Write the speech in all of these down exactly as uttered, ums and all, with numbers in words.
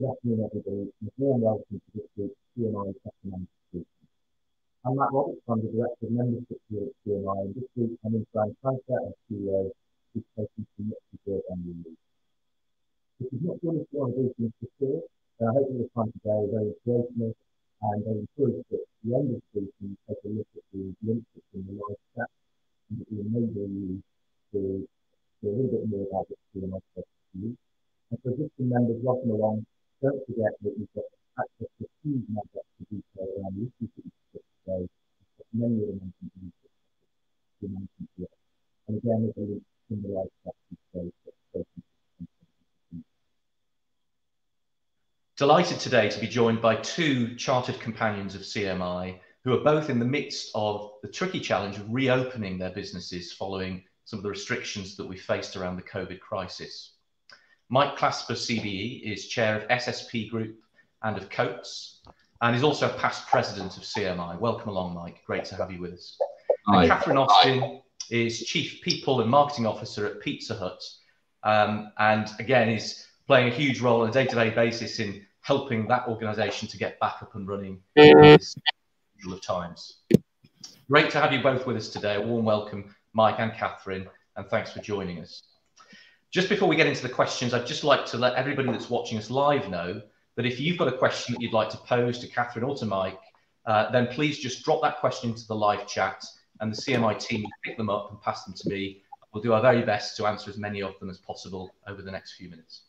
Good afternoon, everybody. And warm welcome to this week's C M I Customer Briefing. I'm Matt Roberts, I'm the Director of Membership here at C M I, and this week I'm inside Clasper and C E O, who's taking some much deserved annual leave. If you've not joined us on briefings before, then I hope you will find today very informative and very encouraging. At the end of the briefing, take a look at the links in the live chat, and it will enable you to hear a little bit more about what C M I is doing. And for existing members walking along, don't forget that you've got access to a huge number of detail around the issues that you've got today, because many of them are going to be mentioned here. And again, there's a link in the live chat today. Delighted today to be joined by two chartered companions of C M I, who are both in the midst of the tricky challenge of reopening their businesses following some of the restrictions that we faced around the COVID crisis. Mike Clasper, C B E, is chair of S S P Group and of Coats, and is also past president of C M I. Welcome along, Mike. Great to have you with us. And Kathryn Austin Hi. is chief people and marketing officer at Pizza Hut, um, and again is playing a huge role on a day-to-day basis in helping that organisation to get back up and running in this usual of times. Great to have you both with us today. A warm welcome, Mike and Kathryn, and thanks for joining us. Just before we get into the questions, I'd just like to let everybody that's watching us live know that if you've got a question that you'd like to pose to Kathryn or to Mike, uh, then please just drop that question into the live chat and the C M I team will pick them up and pass them to me. We'll do our very best to answer as many of them as possible over the next few minutes.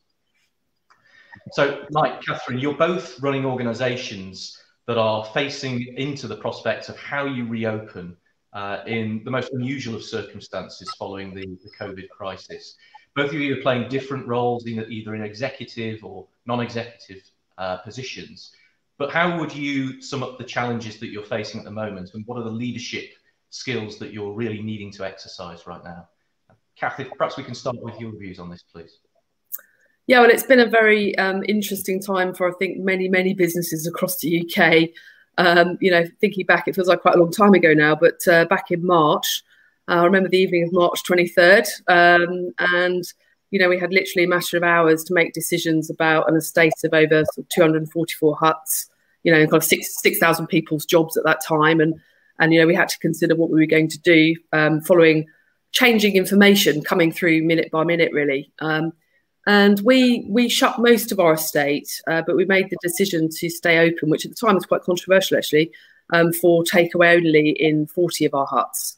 So Mike, Kathryn, you're both running organisations that are facing into the prospects of how you reopen uh, in the most unusual of circumstances following the, the COVID crisis. Both of you are playing different roles, in either in executive or non-executive uh, positions. But how would you sum up the challenges that you're facing at the moment, and what are the leadership skills that you're really needing to exercise right now? Kathryn, perhaps we can start with your views on this, please. Yeah, well, it's been a very um, interesting time for, I think, many, many businesses across the U K. Um, you know, thinking back, it feels like quite a long time ago now, but uh, back in March, I remember the evening of March twenty-third, um, and, you know, we had literally a matter of hours to make decisions about an estate of over two hundred forty-four huts, you know, kind of six thousand people's jobs at that time. And, and, you know, we had to consider what we were going to do um, following changing information coming through minute by minute, really. Um, and we, we shut most of our estate, uh, but we made the decision to stay open, which at the time was quite controversial, actually, um, for takeaway only in forty of our huts.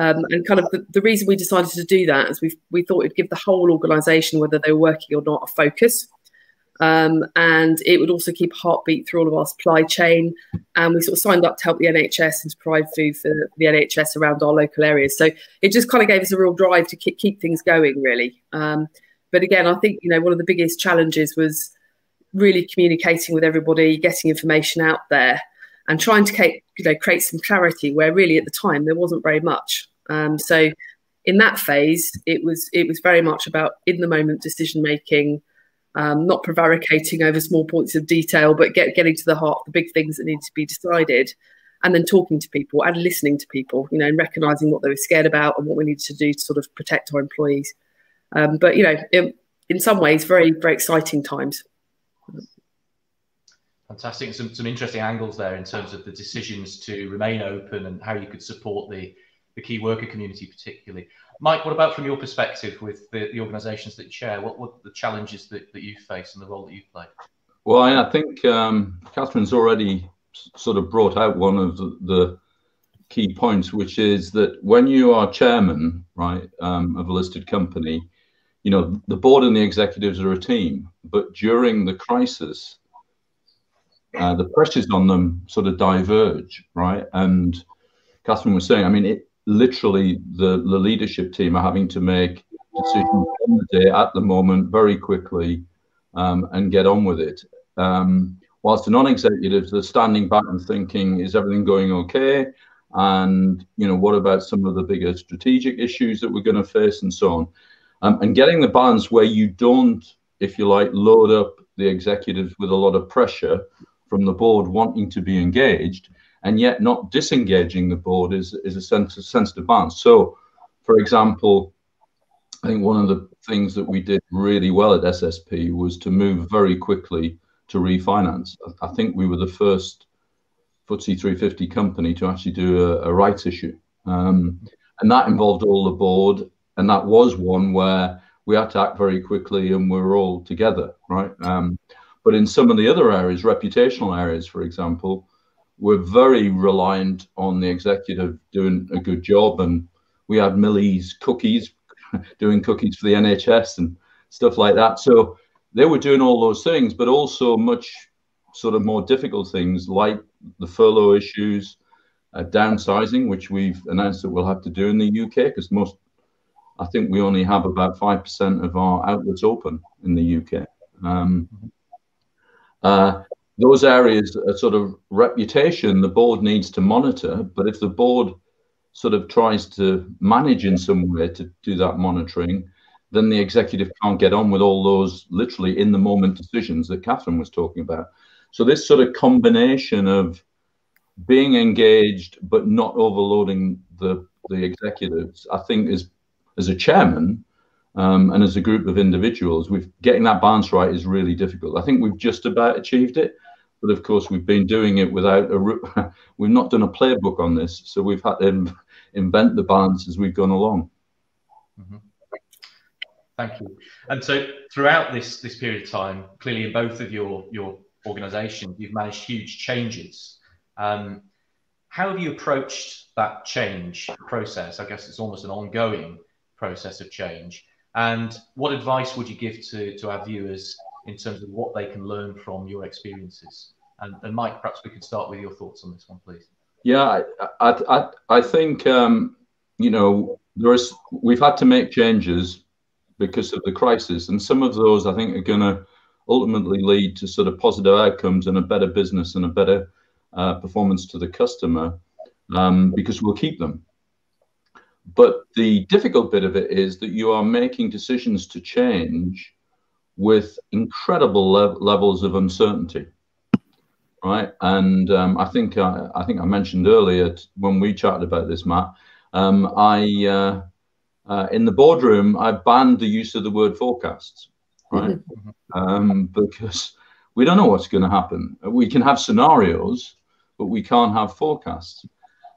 Um, and kind of the, the reason we decided to do that is we we thought it'd give the whole organisation, whether they were working or not, a focus. Um, and it would also keep a heartbeat through all of our supply chain. And we sort of signed up to help the N H S and to provide food for the N H S around our local areas. So it just kind of gave us a real drive to keep, keep things going, really. Um, but again, I think, you know, one of the biggest challenges was really communicating with everybody, getting information out there, and trying to create, you know, create some clarity where really at the time there wasn't very much. Um, so in that phase, it was it was very much about in the moment decision making, um, not prevaricating over small points of detail, but get, getting to the heart of the big things that need to be decided, and then talking to people and listening to people, you know, and recognising what they were scared about and what we needed to do to sort of protect our employees. Um, but you know, in, in some ways, very very exciting times. Fantastic. Some, some interesting angles there in terms of the decisions to remain open and how you could support the, the key worker community particularly. Mike, what about from your perspective with the, the organisations that you chair? What were the challenges that, that you face and the role that you play? Well, I think um, Kathryn's already sort of brought out one of the, the key points, which is that when you are chairman, right, um, of a listed company, you know, the board and the executives are a team. But during the crisis, Uh, the pressures on them sort of diverge, right? And Kathryn was saying, I mean, it literally the, the leadership team are having to make decisions on the day at the moment very quickly um, and get on with it. Um, whilst the non-executives are standing back and thinking, is everything going okay? And, you know, what about some of the bigger strategic issues that we're going to face and so on? Um, and getting the balance where you don't, if you like, load up the executives with a lot of pressure from the board wanting to be engaged and yet not disengaging the board is, is a sense of sensitive balance. So, for example, I think one of the things that we did really well at S S P was to move very quickly to refinance. I think we were the first F T S E three fifty company to actually do a, a rights issue. Um, and that involved all the board. And that was one where we had to act very quickly and we were all together, right? Um, but in some of the other areas, reputational areas, for example, we're very reliant on the executive doing a good job. And we had Millie's Cookies doing cookies for the N H S and stuff like that. So they were doing all those things, but also much sort of more difficult things like the furlough issues, uh, downsizing, which we've announced that we'll have to do in the U K, because most, I think we only have about five percent of our outlets open in the U K. Um, uh, those areas are sort of reputation the board needs to monitor, but if the board sort of tries to manage in some way to do that monitoring, then the executive can't get on with all those literally in the moment decisions that Kathryn was talking about. So this sort of combination of being engaged but not overloading the, the executives, I think is, as a chairman um, and as a group of individuals, we've getting that balance right is really difficult. I think we've just about achieved it, but of course we've been doing it without a, we've not done a playbook on this. So we've had to invent the balance as we've gone along. Mm-hmm. Thank you. And so throughout this this period of time, clearly in both of your your organisations, you've managed huge changes. Um, how have you approached that change process? I guess it's almost an ongoing process of change. And what advice would you give to to our viewers in terms of what they can learn from your experiences? And, and Mike, perhaps we could start with your thoughts on this one, please. Yeah, I I I think um, you know there is we've had to make changes because of the crisis. And some of those, I think, are going to ultimately lead to sort of positive outcomes and a better business and a better uh, performance to the customer, um, because we'll keep them. But the difficult bit of it is that you are making decisions to change with incredible le levels of uncertainty, right? And um, I think I, I think I mentioned earlier when we chatted about this, Matt, um, I... Uh, Uh, in the boardroom, I banned the use of the word forecasts, right? Mm-hmm. um, because we don't know what's going to happen. We can have scenarios, but we can't have forecasts.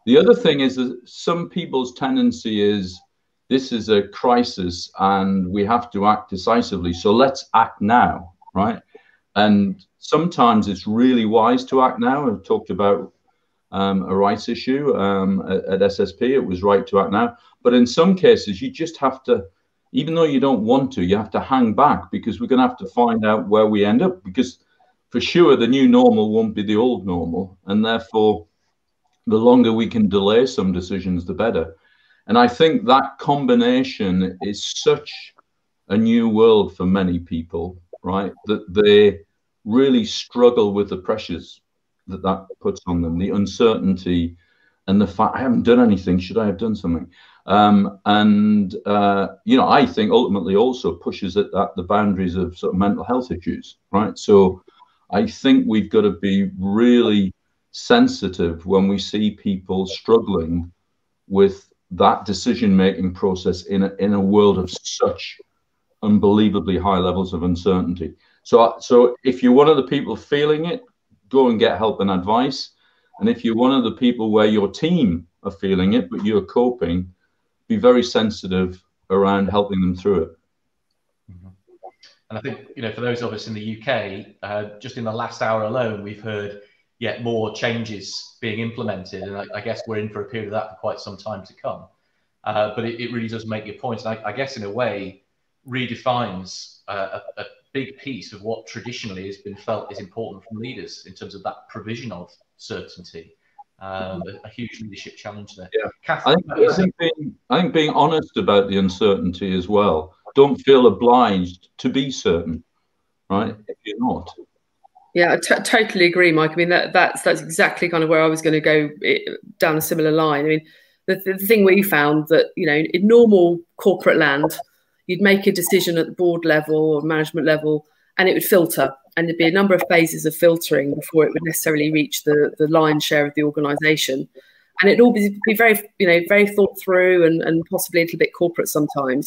The other thing is that some people's tendency is this is a crisis and we have to act decisively. So let's act now, right? And sometimes it's really wise to act now. I've talked about Um, a rights issue um, at, at S S P. It was right to act now. But in some cases, you just have to, even though you don't want to, you have to hang back, because we're going to have to find out where we end up, because for sure the new normal won't be the old normal. And therefore, the longer we can delay some decisions, the better. And I think that combination is such a new world for many people, right, that they really struggle with the pressures that that puts on them, the uncertainty and the fact I haven't done anything, should I have done something? Um, and, uh, you know, I think ultimately also pushes at, at the boundaries of sort of mental health issues, right? So I think we've got to be really sensitive when we see people struggling with that decision-making process in a, in a world of such unbelievably high levels of uncertainty. So, so if you're one of the people feeling it, go and get help and advice. And if you're one of the people where your team are feeling it, but you're coping, be very sensitive around helping them through it. And I think, you know, for those of us in the U K, uh, just in the last hour alone, we've heard yet more changes being implemented. And I, I guess we're in for a period of that for quite some time to come. Uh, but it, it really does make your point. And I, I guess in a way redefines uh, a, a big piece of what traditionally has been felt is important from leaders in terms of that provision of certainty. Um, a, a huge leadership challenge there. Yeah. Kathryn, I, think, I, think being, I think being honest about the uncertainty as well. Don't feel obliged to be certain, right, if you're not. Yeah, I t totally agree, Mike. I mean, that, that's, that's exactly kind of where I was going to go it, down a similar line. I mean, the, the thing we found that, you know, in normal corporate land, you'd make a decision at the board level or management level and it would filter, and there'd be a number of phases of filtering before it would necessarily reach the, the lion's share of the organisation. And it'd all be very, you know, very thought through and, and possibly a little bit corporate sometimes.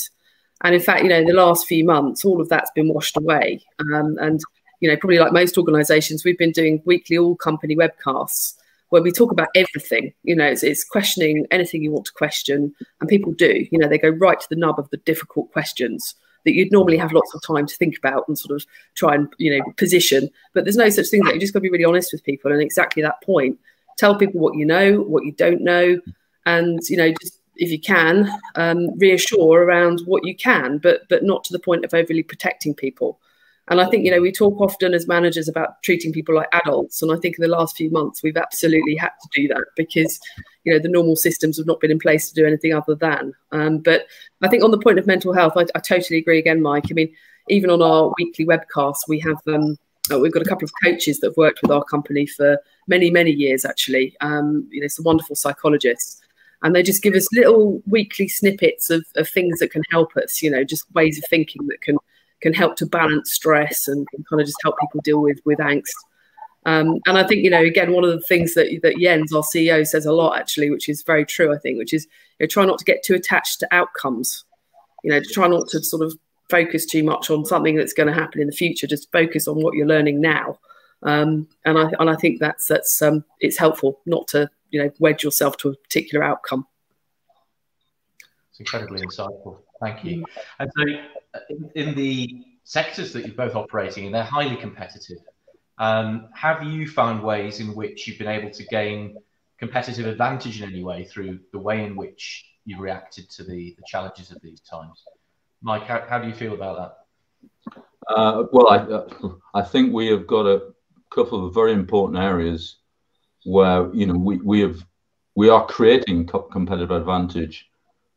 And in fact, you know, in the last few months, all of that's been washed away. Um, and you know, probably like most organisations, we've been doing weekly all-company webcasts where we talk about everything. You know, it's, it's questioning anything you want to question, and people do. You know, they go right to the nub of the difficult questions that you'd normally have lots of time to think about and sort of try and, you know, position. But there's no such thing. That you just got to be really honest with people, and exactly that point. Tell people what you know, what you don't know, and, you know, just if you can, um, reassure around what you can, but but not to the point of overly protecting people. And I think, you know, we talk often as managers about treating people like adults. And I think in the last few months, we've absolutely had to do that because, you know, the normal systems have not been in place to do anything other than. Um, but I think on the point of mental health, I, I totally agree again, Mike. I mean, even on our weekly webcasts, we have um, we've got a couple of coaches that have worked with our company for many, many years, actually. Um, you know, some wonderful psychologists. And they just give us little weekly snippets of, of things that can help us, you know, just ways of thinking that can can help to balance stress and, and kind of just help people deal with with angst. Um, and I think, you know, again, one of the things that, that Jens, our C E O, says a lot, actually, which is very true, I think, which is, you know, try not to get too attached to outcomes, you know, to try not to sort of focus too much on something that's going to happen in the future. Just focus on what you're learning now. Um, and I and I think that's that's um, it's helpful not to, you know, wedge yourself to a particular outcome. It's incredibly insightful. Thank you. And so in, in the sectors that you're both operating in, they're highly competitive. Um, have you found ways in which you've been able to gain competitive advantage in any way through the way in which you've reacted to the, the challenges of these times? Mike, how, how do you feel about that? Uh, well, I, I think we have got a couple of very important areas where, you know, we, we, have, we are creating competitive advantage.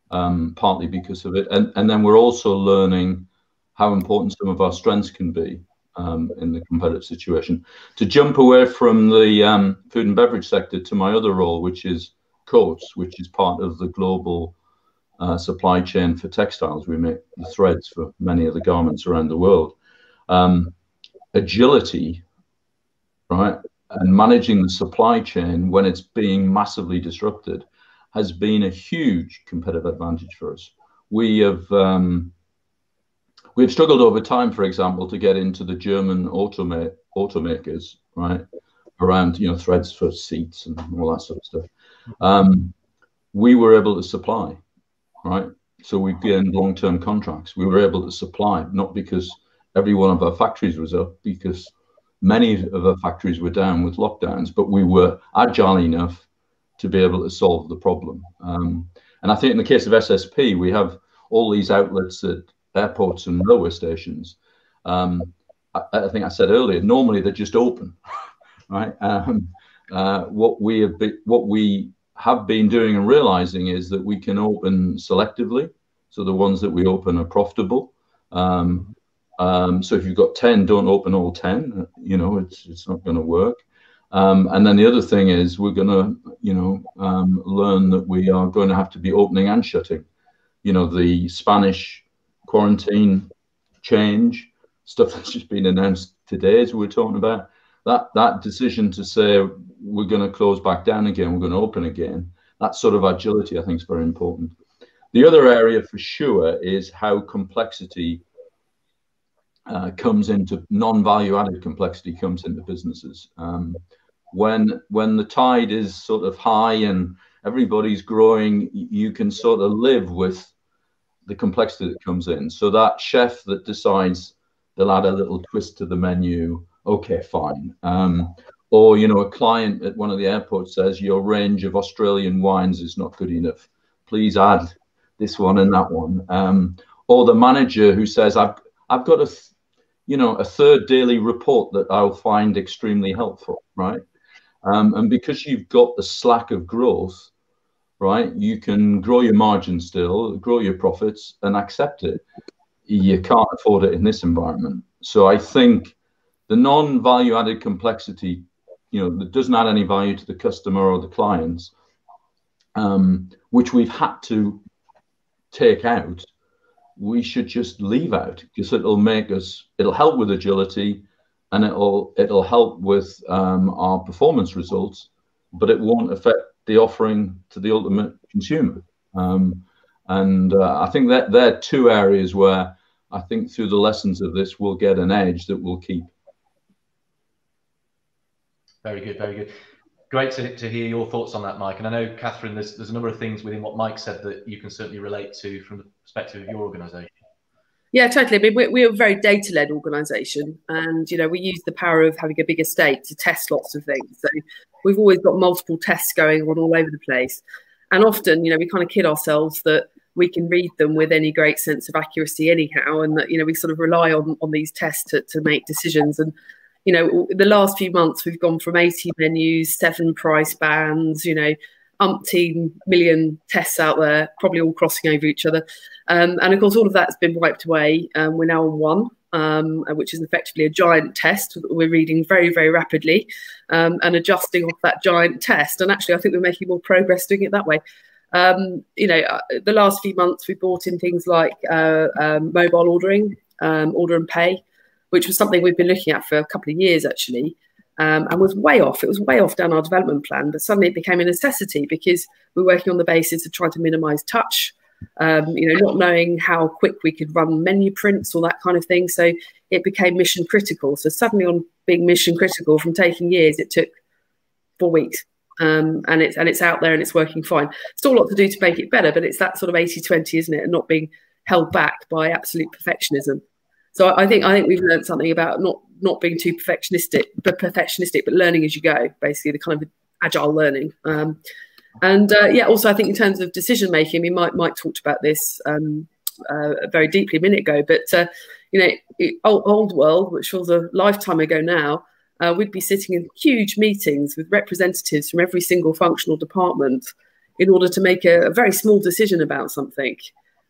Um, partly because of it, and, and then we're also learning how important some of our strengths can be um, in the competitive situation. To jump away from the um, food and beverage sector to my other role, which is Coats, which is part of the global uh, supply chain for textiles. We make the threads for many of the garments around the world. Um, agility, right, and managing the supply chain when it's being massively disrupted has been a huge competitive advantage for us. We have um, we've struggled over time, for example, to get into the German automa automakers, right, around, you know, threads for seats and all that sort of stuff. Um, we were able to supply, right? So we gained long-term contracts. We were able to supply, not because every one of our factories was up, because many of our factories were down with lockdowns, but we were agile enough to be able to solve the problem. Um, and I think in the case of S S P, we have all these outlets at airports and railway stations. Um, I, I think I said earlier, normally they're just open, right? Um, uh, what, we have be, what we have been doing and realizing is that we can open selectively. So the ones that we open are profitable. Um, um, so if you've got ten, don't open all ten, you know, it's, it's not gonna work. Um, and then the other thing is we're going to, you know, um, learn that we are going to have to be opening and shutting. You know, the Spanish quarantine change, stuff that's just been announced today as we were talking about, that, that decision to say we're going to close back down again, we're going to open again, that sort of agility I think is very important. The other area for sure is how complexity Uh, comes into non-value-added complexity comes into businesses. Um, when when the tide is sort of high and everybody's growing, you can sort of live with the complexity that comes in. So that chef that decides they'll add a little twist to the menu, okay, fine. Um, or, you know, a client at one of the airports says your range of Australian wines is not good enough. Please add this one and that one. Um, or the manager who says I've I've got a th you know, a third daily report that I'll find extremely helpful, right? Um, and because you've got the slack of growth, right, you can grow your margin still, grow your profits and accept it. You can't afford it in this environment. So I think the non-value-added complexity, you know, that doesn't add any value to the customer or the clients, um, which we've had to take out, we should just leave out because it'll make us, it'll help with agility and it'll, it'll help with um, our performance results, but it won't affect the offering to the ultimate consumer. Um, and uh, I think that there are two areas where I think through the lessons of this, we'll get an edge that will keep Very good, very good. Great to, to hear your thoughts on that, Mike. And I know, Kathryn, there's, there's a number of things within what Mike said that you can certainly relate to from the perspective of your organisation. Yeah, totally. I mean, we're, we're a very data-led organisation, and, you know, we use the power of having a big estate to test lots of things. So we've always got multiple tests going on all over the place. And often, you know, we kind of kid ourselves that we can read them with any great sense of accuracy anyhow, and that, you know, we sort of rely on, on these tests to, to make decisions. And, you know, the last few months we've gone from eighty menus, seven price bands, you know, umpteen million tests out there, probably all crossing over each other. Um, and of course, all of that's been wiped away. Um, we're now on one, um, which is effectively a giant test that we're reading very, very rapidly, um, and adjusting off that giant test. And actually, I think we're making more progress doing it that way. Um, you know, the last few months we brought in things like uh, um, mobile ordering, um, order and pay, which was something we've been looking at for a couple of years, actually, um, and was way off. It was way off down our development plan, but suddenly it became a necessity because we're working on the basis of trying to minimise touch, um, you know, not knowing how quick we could run menu prints, all that kind of thing. So it became mission critical. So suddenly on being mission critical from taking years, it took four weeks. Um, and it's and it's out there and it's working fine. Still a lot to do to make it better, but it's that sort of eighty twenty, isn't it? And not being held back by absolute perfectionism. So I think I think we've learned something about not not being too perfectionistic, but perfectionistic, but learning as you go, basically the kind of agile learning. Um, and uh, yeah, also I think in terms of decision making, we might Mike talked about this um, uh, very deeply a minute ago, but uh, you know, it, old, old world, which was a lifetime ago now. Uh, we'd be sitting in huge meetings with representatives from every single functional department in order to make a, a very small decision about something.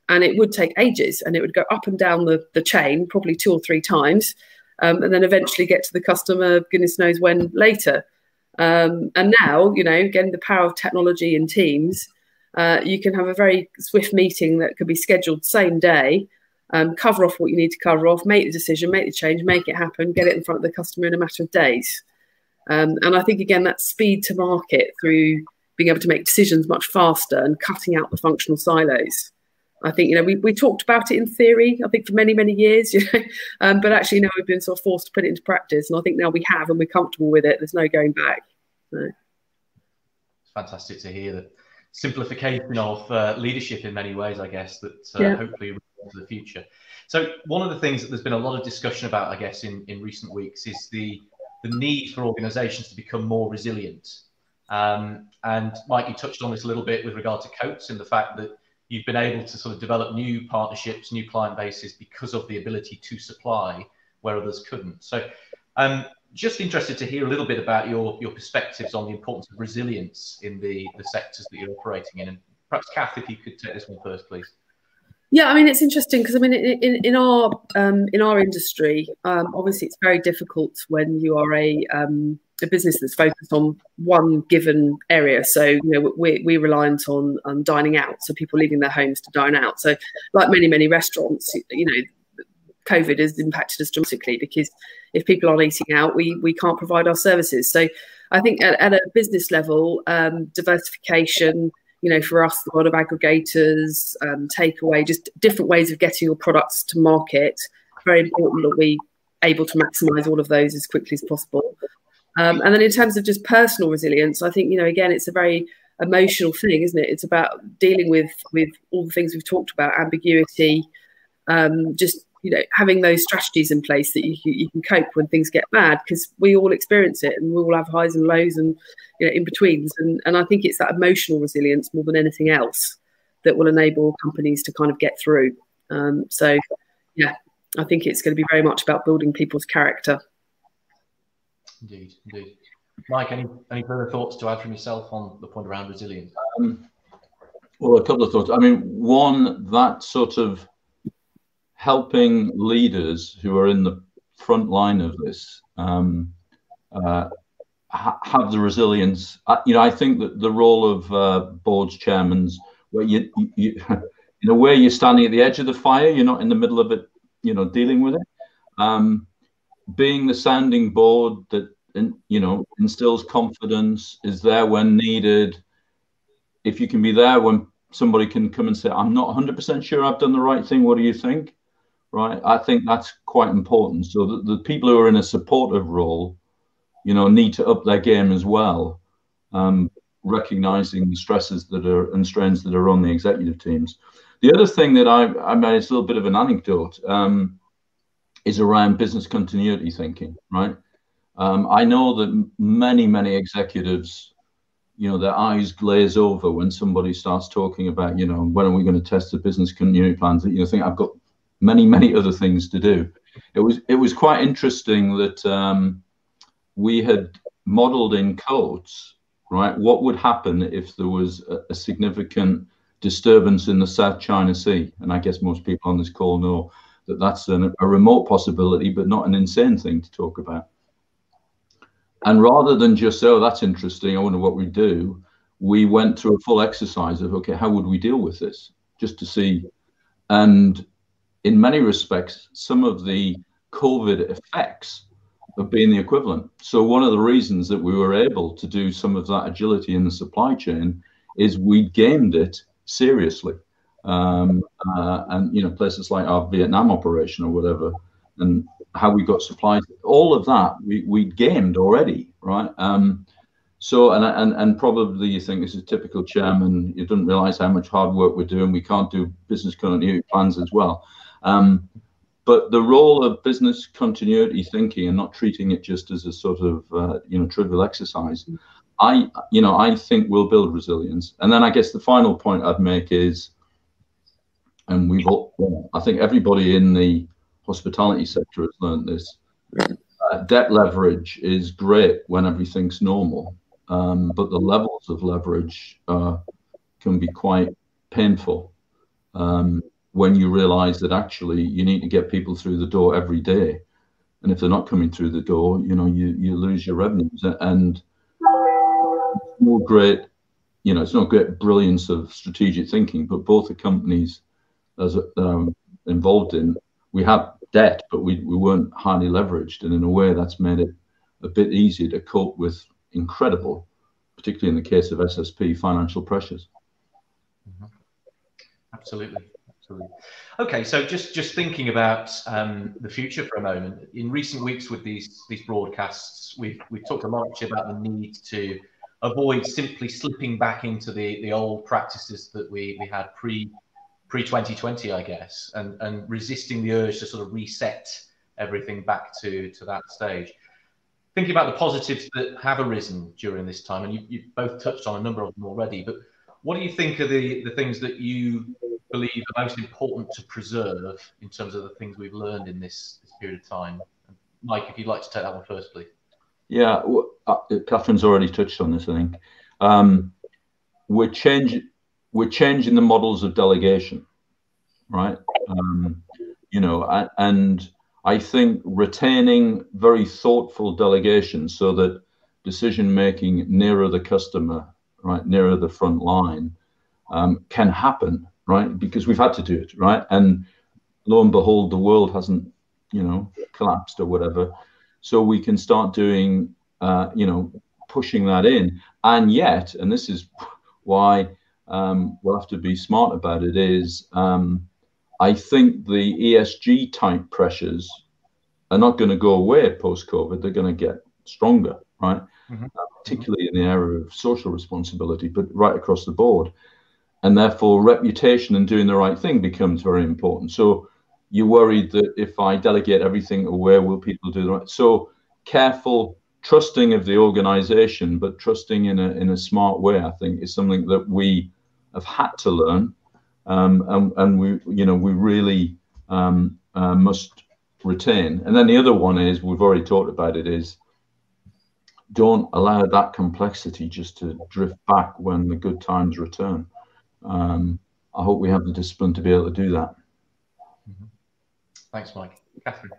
And it would take ages, and it would go up and down the, the chain probably two or three times, um, and then eventually get to the customer goodness knows when later. Um, and now, you know, again, the power of technology and Teams, uh, you can have a very swift meeting that could be scheduled same day, Um, cover off what you need to cover off, make the decision, make the change, make it happen, get it in front of the customer in a matter of days. Um, and I think, again, that speed to market through being able to make decisions much faster and cutting out the functional silos. I think, you know, we, we talked about it in theory, I think, for many, many years, you know, um, but actually now we've been sort of forced to put it into practice. And I think now we have and we're comfortable with it. There's no going back. So. It's fantastic to hear the simplification of uh, leadership in many ways, I guess, that uh, yeah. hopefully... to the future. So one of the things that there's been a lot of discussion about, I guess, in, in recent weeks is the, the need for organisations to become more resilient. Um, and Mike, you touched on this a little bit with regard to Coats and the fact that you've been able to sort of develop new partnerships, new client bases because of the ability to supply where others couldn't. So I'm um, just interested to hear a little bit about your, your perspectives on the importance of resilience in the, the sectors that you're operating in. And perhaps, Kath, if you could take this one first, please. Yeah, I mean, it's interesting because, I mean, in, in our um, in our industry, um, obviously it's very difficult when you are a, um, a business that's focused on one given area. So, you know, we're, we're reliant on um, dining out, so people leaving their homes to dine out. So like many, many restaurants, you know, COVID has impacted us dramatically because if people aren't eating out, we, we can't provide our services. So I think at, at a business level, um, diversification, you know, for us, a lot of aggregators, um, takeaway, just different ways of getting your products to market. Very important that we're able to maximise all of those as quickly as possible. Um, and then in terms of just personal resilience, I think, you know, again, it's a very emotional thing, isn't it? It's about dealing with, with all the things we've talked about, ambiguity, um, just, you know, having those strategies in place that you, you can cope when things get bad, because we all experience it and we all have highs and lows and, you know, in betweens. And, and I think it's that emotional resilience more than anything else that will enable companies to kind of get through. Um, so, yeah, I think it's going to be very much about building people's character. Indeed, indeed. Mike, any, any further thoughts to add from yourself on the point around resilience? Um, well, a couple of thoughts. I mean, one, that sort of helping leaders who are in the front line of this um, uh, ha have the resilience. Uh, you know, I think that the role of uh, boards, chairmen, where you, you, you, in a way, you're standing at the edge of the fire. You're not in the middle of it. You know, dealing with it. Um, being the sounding board that in, you know instills confidence, is there when needed. If you can be there when somebody can come and say, "I'm not one hundred percent sure I've done the right thing. What do you think?" Right, I think that's quite important. So the, the people who are in a supportive role, you know, need to up their game as well, um, recognizing the stresses that are and strains that are on the executive teams. The other thing that I, I made is a little bit of an anecdote um, is around business continuity thinking, right? Um, I know that many, many executives, you know, their eyes glaze over when somebody starts talking about, you know, when are we going to test the business continuity plans? You know, think I've got many, many other things to do. It was it was quite interesting that um, we had modeled in Coats, right, what would happen if there was a, a significant disturbance in the South China Sea. And I guess most people on this call know that that's an, a remote possibility, but not an insane thing to talk about. And rather than just say, oh, that's interesting, I wonder what we do, we went through a full exercise of, okay, how would we deal with this? Just to see. And in many respects, some of the COVID effects have been the equivalent. So one of the reasons that we were able to do some of that agility in the supply chain is we gamed it seriously. Um, uh, and, you know, places like our Vietnam operation or whatever, and how we got supplies, all of that we, we gamed already, right? Um, so, and, and and probably you think this is typical chairman, you don't realize how much hard work we're doing, we can't do business continuity plans as well. Um, but the role of business continuity thinking and not treating it just as a sort of, uh, you know, trivial exercise, I, you know, I think will build resilience. And then I guess the final point I'd make is, and we've all, I think everybody in the hospitality sector has learned this. Uh, debt leverage is great when everything's normal, um, but the levels of leverage uh, can be quite painful um, when you realize that actually you need to get people through the door every day. And if they're not coming through the door, you know, you, you lose your revenues. And it's not great, you know, it's not great brilliance of strategic thinking, but both the companies as um, involved in, we have debt, but we, we weren't highly leveraged. And in a way, that's made it a bit easier to cope with incredible, particularly in the case of S S P, financial pressures. Mm-hmm. Absolutely. Absolutely. Okay, so just, just thinking about um, the future for a moment. In recent weeks with these, these broadcasts, we've, we've talked a lot actually about the need to avoid simply slipping back into the, the old practices that we, we had pre- pre twenty twenty, I guess, and, and resisting the urge to sort of reset everything back to, to that stage. Thinking about the positives that have arisen during this time, and you, you've both touched on a number of them already, but what do you think are the, the things that you believe are most important to preserve in terms of the things we've learned in this, this period of time? Mike, if you'd like to take that one first, please. Yeah, well, uh, Kathryn's already touched on this, I think. Um, we're changing... We're changing the models of delegation, right? Um, you know, I, and I think retaining very thoughtful delegation so that decision-making nearer the customer, right, nearer the front line um, can happen, right? Because we've had to do it, right? And lo and behold, the world hasn't, you know, collapsed or whatever. So we can start doing, uh, you know, pushing that in. And yet, and this is why... Um, we'll have to be smart about it is um, I think the E S G type pressures are not going to go away post-COVID. They're going to get stronger, right? Mm-hmm. uh, particularly in the area of social responsibility, but right across the board. And therefore, reputation and doing the right thing becomes very important. So you're worried that if I delegate everything away, will people do the right? So careful, trusting of the organization, but trusting in a, in a smart way, I think, is something that we... have had to learn, um, and, and we, you know, we really um, uh, must retain. And then the other one is, we've already talked about it, is don't allow that complexity just to drift back when the good times return. Um, I hope we have the discipline to be able to do that. Mm-hmm. Thanks, Mike. Kathryn.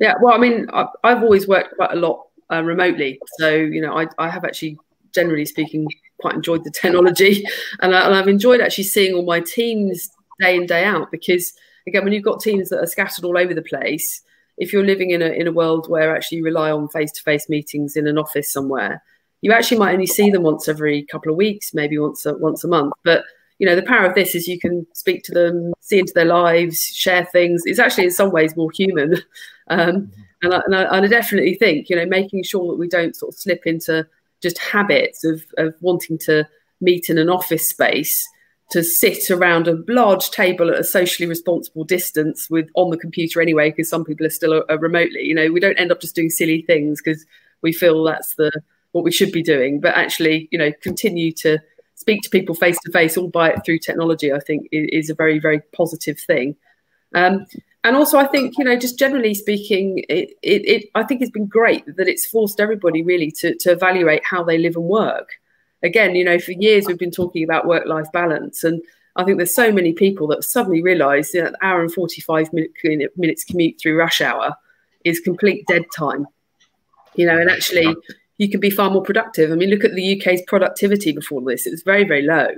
Yeah, well, I mean, I've, I've always worked quite a lot uh, remotely, so you know, I, I have actually, generally speaking, quite enjoyed the technology, and, I, and I've enjoyed actually seeing all my teams day in, day out, because again, when you've got teams that are scattered all over the place, if you're living in a, in a world where actually you rely on face-to-face meetings in an office somewhere, you actually might only see them once every couple of weeks, maybe once a, once a month. But you know, the power of this is you can speak to them, see into their lives, share things. It's actually in some ways more human Um, and, I, and, I, and I definitely think, you know, making sure that we don't sort of slip into just habits of, of wanting to meet in an office space, to sit around a large table at a socially responsible distance with on the computer anyway, because some people are still uh, remotely, you know, we don't end up just doing silly things because we feel that's the what we should be doing. But actually, you know, continue to speak to people face to face, albeit through technology, I think is, is a very, very positive thing. Um, and also, I think, you know, just generally speaking, it, it, it I think it's been great that it's forced everybody really to, to evaluate how they live and work. Again, you know, for years we've been talking about work-life balance, and I think there's so many people that suddenly realise that an hour and forty-five minute, minutes commute through rush hour is complete dead time. You know, and actually you can be far more productive. I mean, look at the U K's productivity before this; it was very, very low.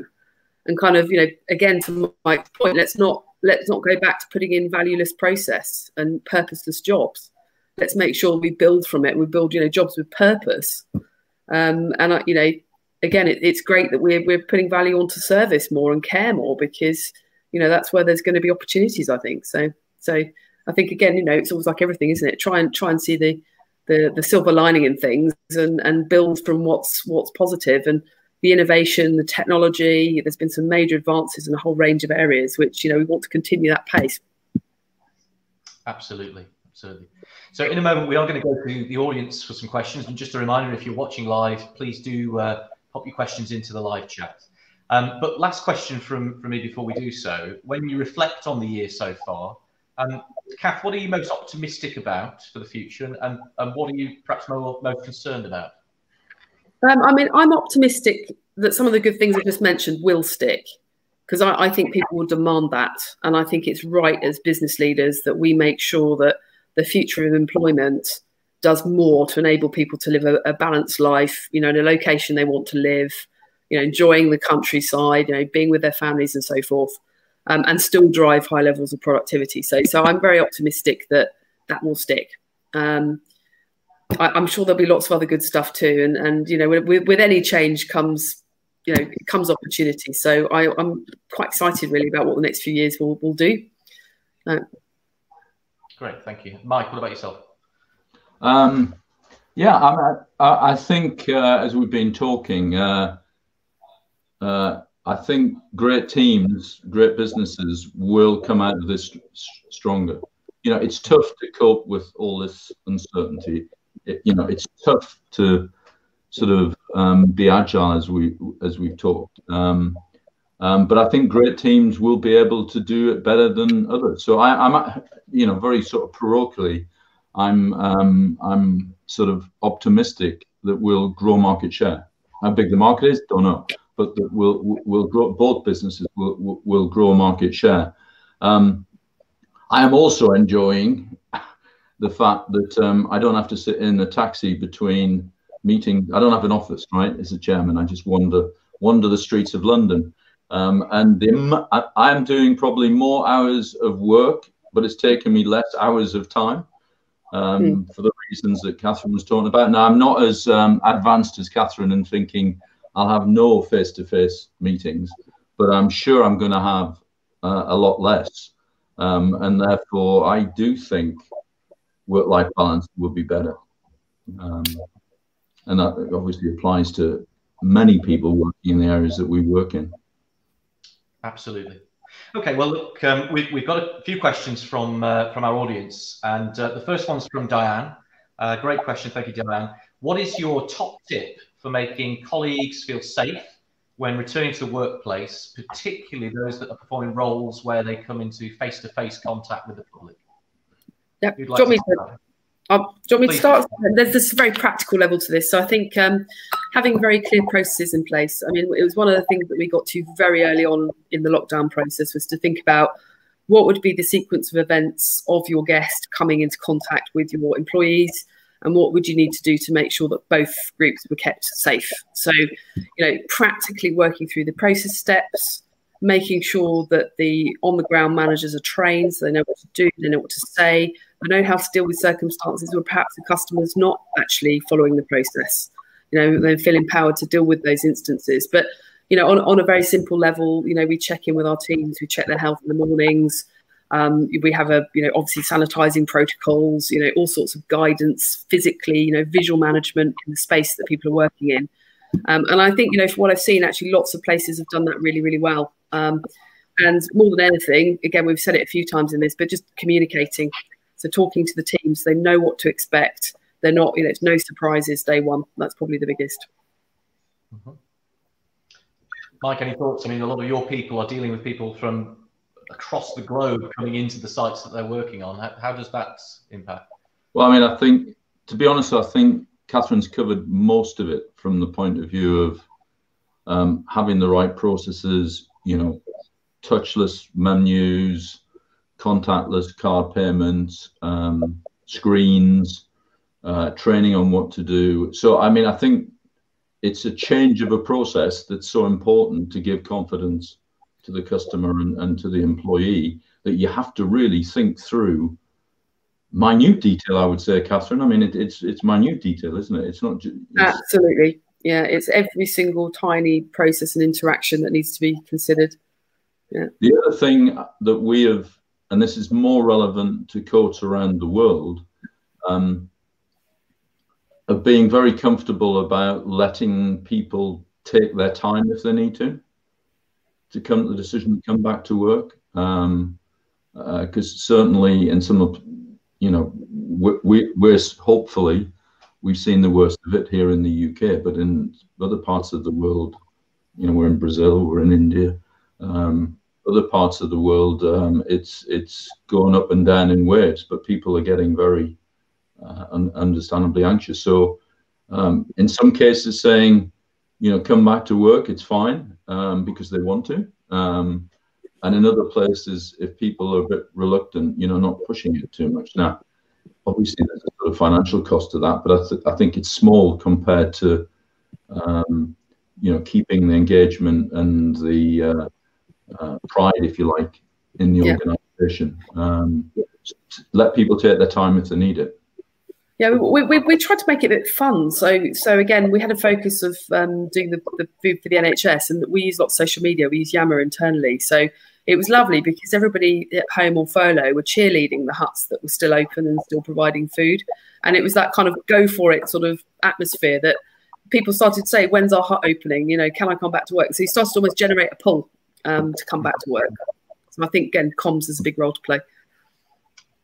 And kind of, you know, again to Mike's point, let's not let's not go back to putting in valueless process and purposeless jobs. Let's make sure we build from it. We build, you know, jobs with purpose, um, and uh, you know. Again, it, it's great that we're, we're putting value onto service more and care more, because, you know, that's where there's going to be opportunities, I think. So so I think, again, you know, it's always like everything, isn't it? Try and try and see the the, the silver lining in things and, and build from what's what's positive. And the innovation, the technology, there's been some major advances in a whole range of areas which, you know, we want to continue that pace. Absolutely. Absolutely. So in a moment, we are going to go to the audience for some questions. And just a reminder, if you're watching live, please do... Uh, pop your questions into the live chat. Um, but last question from, from me before we do so. When you reflect on the year so far, um, Kath, what are you most optimistic about for the future, and, and, and what are you perhaps more, most concerned about? Um, I mean, I'm optimistic that some of the good things I just mentioned will stick, because I, I think people will demand that. And I think it's right as business leaders that we make sure that the future of employment does more to enable people to live a, a balanced life, you know, in a location they want to live, you know, enjoying the countryside, you know, being with their families and so forth, um, and still drive high levels of productivity. So, so I'm very optimistic that that will stick. Um, I, I'm sure there'll be lots of other good stuff too. And, and you know, with, with any change comes, you know, comes opportunity. So I, I'm quite excited really about what the next few years will, will do. Uh, Great, thank you. Mike, what about yourself? Um, yeah, I, I think uh, as we've been talking, uh, uh, I think great teams, great businesses will come out of this stronger. You know, it's tough to cope with all this uncertainty. It, you know, it's tough to sort of um, be agile as we as we've talked. Um, um, but I think great teams will be able to do it better than others. So I, I'm, you know, very sort of parochially, I'm um, I'm sort of optimistic that we'll grow market share. How big the market is, don't know, but that we'll we'll grow. Both businesses will will grow market share. Um, I am also enjoying the fact that um, I don't have to sit in a taxi between meetings. I don't have an office, right? As a chairman, I just wander wander the streets of London, um, and the, I, I'm doing probably more hours of work, but it's taken me less hours of time. Um, mm. For the reasons that Kathryn was talking about. Now, I'm not as um, advanced as Kathryn in thinking I'll have no face-to-face meetings, but I'm sure I'm going to have uh, a lot less. Um, and therefore, I do think work-life balance will be better. Um, and that obviously applies to many people working in the areas that we work in. Absolutely. Okay, well, look, um, we've, we've got a few questions from uh, from our audience, and uh, the first one's from Diane. Uh, great question, thank you, Diane. What is your top tip for making colleagues feel safe when returning to the workplace, particularly those that are performing roles where they come into face-to-face contact with the public? Yeah, do you want me to, um, do you want me to start? There's this very practical level to this, so I think um, having very clear processes in place. I mean, it was one of the things that we got to very early on in the lockdown process was to think about what would be the sequence of events of your guest coming into contact with your employees, and what would you need to do to make sure that both groups were kept safe. So, you know, practically working through the process steps, making sure that the on-the-ground managers are trained so they know what to do, they know what to say, they know how to deal with circumstances where perhaps the customer's not actually following the process. You know, they feel empowered to deal with those instances. But, you know, on, on a very simple level, you know, we check in with our teams, we check their health in the mornings. Um, we have a, you know, obviously sanitizing protocols, you know, all sorts of guidance physically, you know, visual management in the space that people are working in. Um, and I think, you know, from what I've seen, actually lots of places have done that really, really well. Um, and more than anything, again, we've said it a few times in this, but just communicating. So talking to the teams, they know what to expect. They're not, you know, it's no surprises day one. That's probably the biggest. Mm-hmm. Mike, any thoughts? I mean, a lot of your people are dealing with people from across the globe coming into the sites that they're working on. How, how does that impact? Well, I mean, I think, to be honest, I think Kathryn's covered most of it from the point of view of um, having the right processes, you know, touchless menus, contactless card payments, um, screens, uh, training on what to do. So, I mean, I think it's a change of a process that's so important to give confidence to the customer and, and to the employee, that you have to really think through minute detail, I would say, Kathryn. I mean, it, it's it's minute detail, isn't it? It's not just... Absolutely. Yeah, it's every single tiny process and interaction that needs to be considered. Yeah. The other thing that we have, and this is more relevant to Coats around the world, um, of being very comfortable about letting people take their time if they need to, to come to the decision to come back to work. Um, uh, 'cause certainly in some of, you know, we, we, we're hopefully, we've seen the worst of it here in the U K, but in other parts of the world, you know, we're in Brazil, we're in India, um, other parts of the world, um, it's, it's going up and down in waves, but people are getting very uh, un understandably anxious. So um, in some cases saying, you know, come back to work, it's fine, um, because they want to. Um, and in other places, if people are a bit reluctant, you know, not pushing it too much. Now, obviously, there's a sort of financial cost to that, but I, th I think it's small compared to, um, you know, keeping the engagement and the uh, uh, pride, if you like, in the yeah. organisation. Um, let people take their time if they need it. Yeah, we, we, we tried to make it a bit fun. So, so again, we had a focus of um, doing the, the food for the N H S, and we use lots of social media. We use Yammer internally. So it was lovely because everybody at home or furlough were cheerleading the huts that were still open and still providing food. And it was that kind of go for it sort of atmosphere that people started to say, when's our hut opening? You know, can I come back to work? So you started to almost generate a pull um, to come back to work. So I think, again, comms is a big role to play.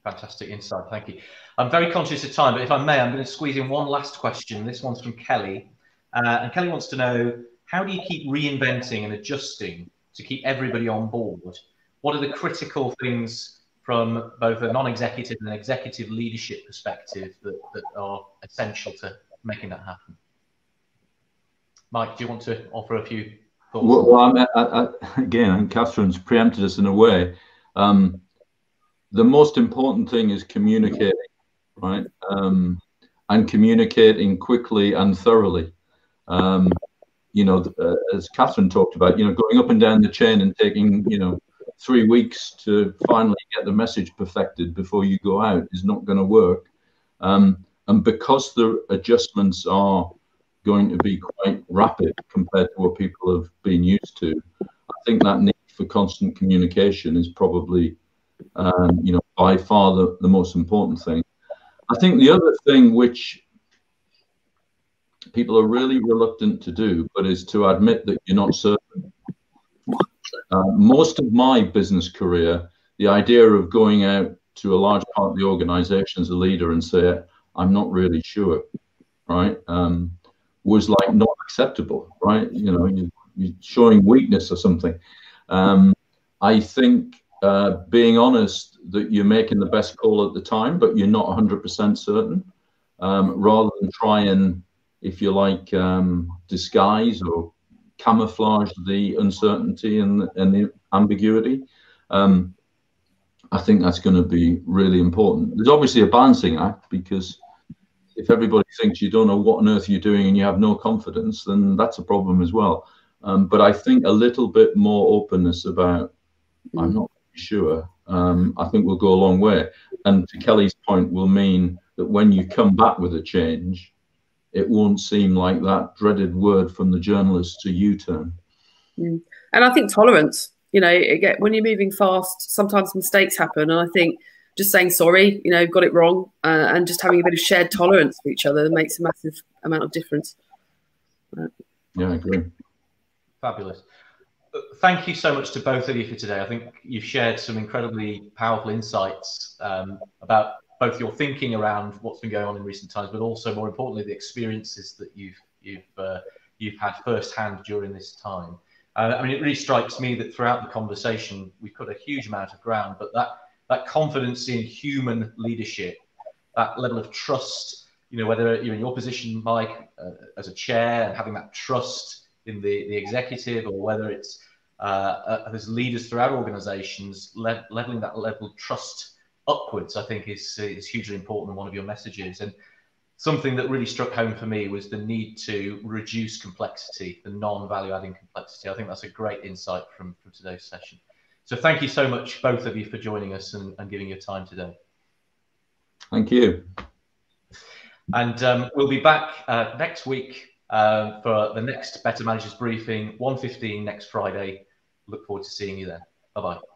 Fantastic insight, thank you. I'm very conscious of time, but if I may, I'm going to squeeze in one last question. This one's from Kelly. Uh, and Kelly wants to know, how do you keep reinventing and adjusting to keep everybody on board? What are the critical things from both a non-executive and an executive leadership perspective that, that are essential to making that happen? Mike, do you want to offer a few thoughts? Well, well I, I, again, I think Kathryn's preempted us in a way. Um, The most important thing is communicating, right? Um, and communicating quickly and thoroughly. Um, you know, uh, as Kathryn talked about, you know, going up and down the chain and taking, you know, three weeks to finally get the message perfected before you go out is not going to work. Um, and because the adjustments are going to be quite rapid compared to what people have been used to, I think that need for constant communication is probably... Um, you know, by far the, the most important thing. I think the other thing which people are really reluctant to do, but is to admit that you're not certain. Uh, most of my business career, the idea of going out to a large part of the organization as a leader and say, I'm not really sure, right, um, was like not acceptable, right? You know, you, you're showing weakness or something. Um, I think Uh, being honest that you're making the best call at the time, but you're not one hundred percent certain, um, rather than try and, if you like, um, disguise or camouflage the uncertainty and, and the ambiguity. Um, I think that's going to be really important. There's obviously a balancing act, because if everybody thinks you don't know what on earth you're doing and you have no confidence, then that's a problem as well. Um, but I think a little bit more openness about, I'm not sure, um, I think will go a long way, and to Kelly's point will mean that when you come back with a change, it won't seem like that dreaded word from the journalists to U-turn. Mm. And I think tolerance, you know, again, when you're moving fast, sometimes mistakes happen. And I think just saying sorry, you know, got it wrong, uh, and just having a bit of shared tolerance for each other makes a massive amount of difference. Uh, yeah, I agree. Fabulous. Thank you so much to both of you for today. I think you've shared some incredibly powerful insights um, about both your thinking around what's been going on in recent times, but also more importantly, the experiences that you've you've uh, you've had firsthand during this time. Uh, I mean, it really strikes me that throughout the conversation, we've got a huge amount of ground, but that that confidence in human leadership, that level of trust, you know, whether you're in your position, Mike, uh, as a chair, and having that trust in the, the executive, or whether it's uh, uh, as leaders throughout organisations, le leveling that level of trust upwards, I think is, is hugely important in one of your messages. And something that really struck home for me was the need to reduce complexity, the non-value-adding complexity. I think that's a great insight from, from today's session. So thank you so much, both of you, for joining us and, and giving your time today. Thank you. And um, we'll be back uh, next week Uh, for the next Better Managers Briefing, one fifteen next Friday. Look forward to seeing you there. Bye-bye.